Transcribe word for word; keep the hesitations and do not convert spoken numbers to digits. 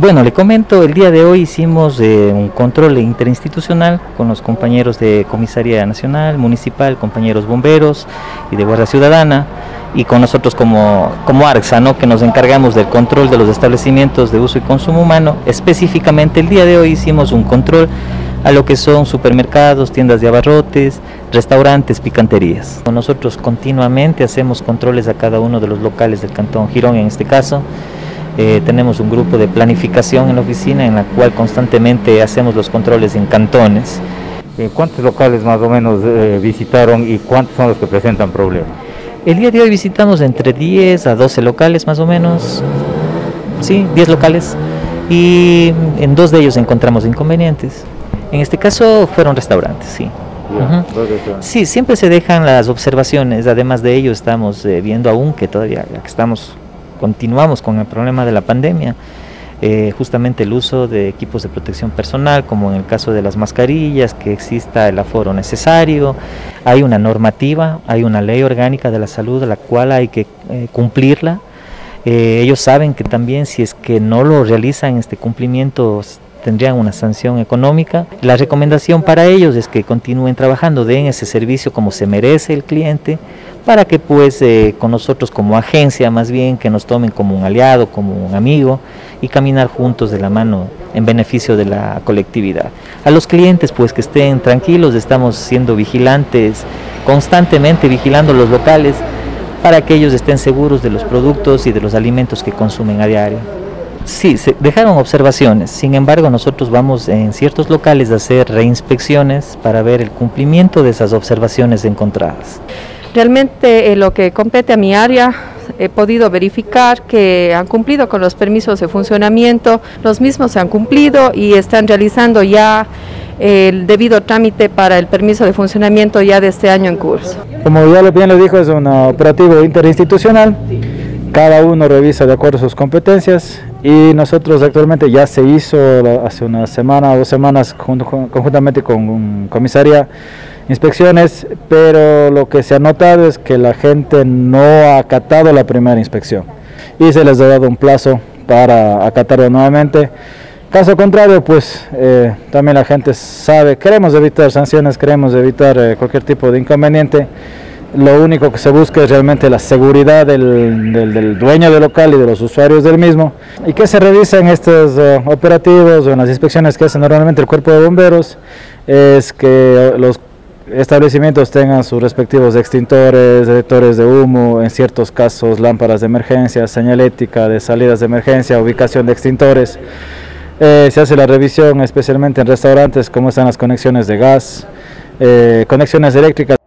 Bueno, le comento, el día de hoy hicimos eh, un control interinstitucional con los compañeros de Comisaría Nacional, Municipal, compañeros bomberos y de Guardia Ciudadana, y con nosotros como, como ARCSA, ¿no?, que nos encargamos del control de los establecimientos de uso y consumo humano. Específicamente el día de hoy hicimos un control a lo que son supermercados, tiendas de abarrotes, restaurantes, picanterías. Nosotros continuamente hacemos controles a cada uno de los locales del Cantón Girón. En este caso, eh, tenemos un grupo de planificación en la oficina en la cual constantemente hacemos los controles en cantones. ¿Cuántos locales más o menos eh, visitaron y cuántos son los que presentan problemas? El día de hoy visitamos entre diez a doce locales más o menos, sí, diez locales, y en dos de ellos encontramos inconvenientes. En este caso fueron restaurantes, sí. Yeah, uh-huh. Sí, siempre se dejan las observaciones. Además de ello, estamos eh, viendo aún que todavía que estamos, continuamos con el problema de la pandemia, eh, justamente el uso de equipos de protección personal, como en el caso de las mascarillas, que exista el aforo necesario. Hay una normativa, hay una ley orgánica de la salud, la cual hay que eh, cumplirla. Eh, ellos saben que también, si es que no lo realizan este cumplimiento, tendrían una sanción económica. La recomendación para ellos es que continúen trabajando, den ese servicio como se merece el cliente, para que pues eh, con nosotros como agencia, más bien, que nos tomen como un aliado, como un amigo, y caminar juntos de la mano en beneficio de la colectividad. A los clientes, pues, que estén tranquilos. Estamos siendo vigilantes, constantemente vigilando los locales, para que ellos estén seguros de los productos y de los alimentos que consumen a diario. Sí, se dejaron observaciones. Sin embargo, nosotros vamos en ciertos locales a hacer reinspecciones para ver el cumplimiento de esas observaciones encontradas. Realmente, eh, lo que compete a mi área, he podido verificar que han cumplido con los permisos de funcionamiento. Los mismos se han cumplido y están realizando ya el debido trámite para el permiso de funcionamiento ya de este año en curso. Como ya bien lo dijo, es un operativo interinstitucional. Cada uno revisa de acuerdo a sus competencias, y nosotros actualmente ya se hizo hace una semana o dos semanas junto, conjuntamente con comisaría inspecciones, pero lo que se ha notado es que la gente no ha acatado la primera inspección y se les ha dado un plazo para acatarlo nuevamente. Caso contrario, pues eh, también la gente sabe, queremos evitar sanciones, queremos evitar eh, cualquier tipo de inconveniente. Lo único que se busca es realmente la seguridad del, del, del dueño del local y de los usuarios del mismo. ¿Y qué se revisa en estos eh, operativos o en las inspecciones que hace normalmente el cuerpo de bomberos? Es que los establecimientos tengan sus respectivos extintores, detectores de humo, en ciertos casos lámparas de emergencia, señalética de salidas de emergencia, ubicación de extintores. Eh, se hace la revisión especialmente en restaurantes, cómo están las conexiones de gas, eh, conexiones eléctricas.